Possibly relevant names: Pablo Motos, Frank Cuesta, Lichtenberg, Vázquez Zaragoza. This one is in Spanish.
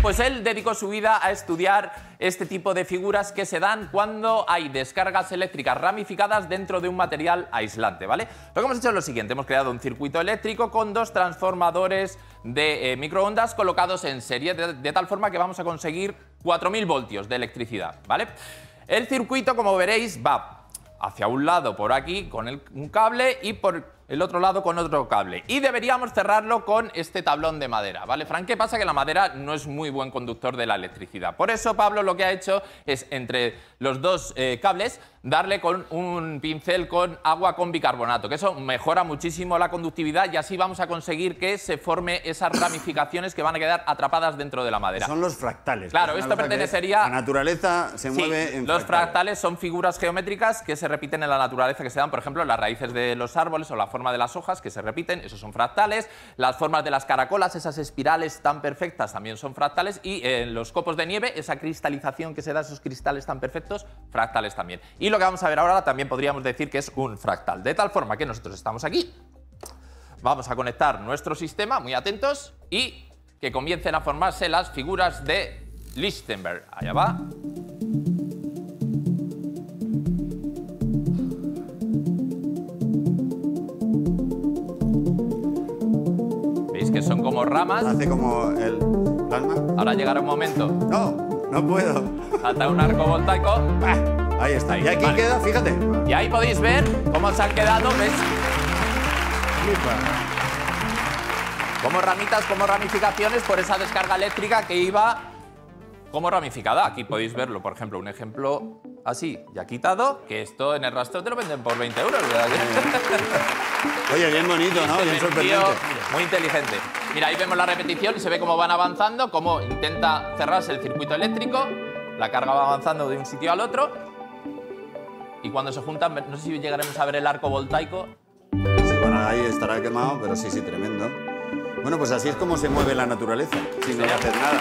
Pues él dedicó su vida a estudiar este tipo de figuras que se dan cuando hay descargas eléctricas ramificadas dentro de un material aislante, ¿vale? Lo que hemos hecho es lo siguiente, hemos creado un circuito eléctrico con dos transformadores de microondas colocados en serie, de tal forma que vamos a conseguir 4000 voltios de electricidad, ¿vale? El circuito, como veréis, va hacia un lado por aquí con un cable y por el otro lado con otro cable. Y deberíamos cerrarlo con este tablón de madera, ¿vale, Frank? ¿Qué pasa? Que la madera no es muy buen conductor de la electricidad. Por eso Pablo lo que ha hecho es, entre los dos cables, darle con un pincel con agua con bicarbonato, que eso mejora muchísimo la conductividad y así vamos a conseguir que se forme esas ramificaciones que van a quedar atrapadas dentro de la madera. Son los fractales. Claro, esto pertenecería... La naturaleza se mueve en los fractales son figuras geométricas que se repiten en la naturaleza, que se dan, por ejemplo, en las raíces de los árboles o la forma de las hojas, que se repiten, esos son fractales. Las formas de las caracolas, esas espirales tan perfectas, también son fractales. Y los copos de nieve, esa cristalización que se da, esos cristales tan perfectos, fractales también. Y lo que vamos a ver ahora también podríamos decir que es un fractal, de tal forma que nosotros estamos aquí, vamos a conectar nuestro sistema, muy atentos, y que comiencen a formarse las figuras de Lichtenberg. Allá va. Que son como ramas. Hace como el alma. Ahora llegará un momento. No puedo. Salta un arco voltaico. Ahí está. Ahí, y aquí vale. Queda, fíjate. Y ahí podéis ver cómo se han quedado, ¿ves? Como ramitas, como ramificaciones por esa descarga eléctrica que iba como ramificada. Aquí podéis verlo, por ejemplo, un ejemplo así, ya quitado, que esto en el rastro te lo venden por 20 euros, ¿verdad? Oye, bien bonito, ¿no? Bien sorprendente. Muy inteligente. Mira, ahí vemos la repetición y se ve cómo van avanzando, cómo intenta cerrarse el circuito eléctrico, la carga va avanzando de un sitio al otro y cuando se juntan, no sé si llegaremos a ver el arco voltaico. Sí, bueno, ahí estará quemado, pero sí, tremendo. Bueno, pues así es como se mueve la naturaleza, sin hacer nada.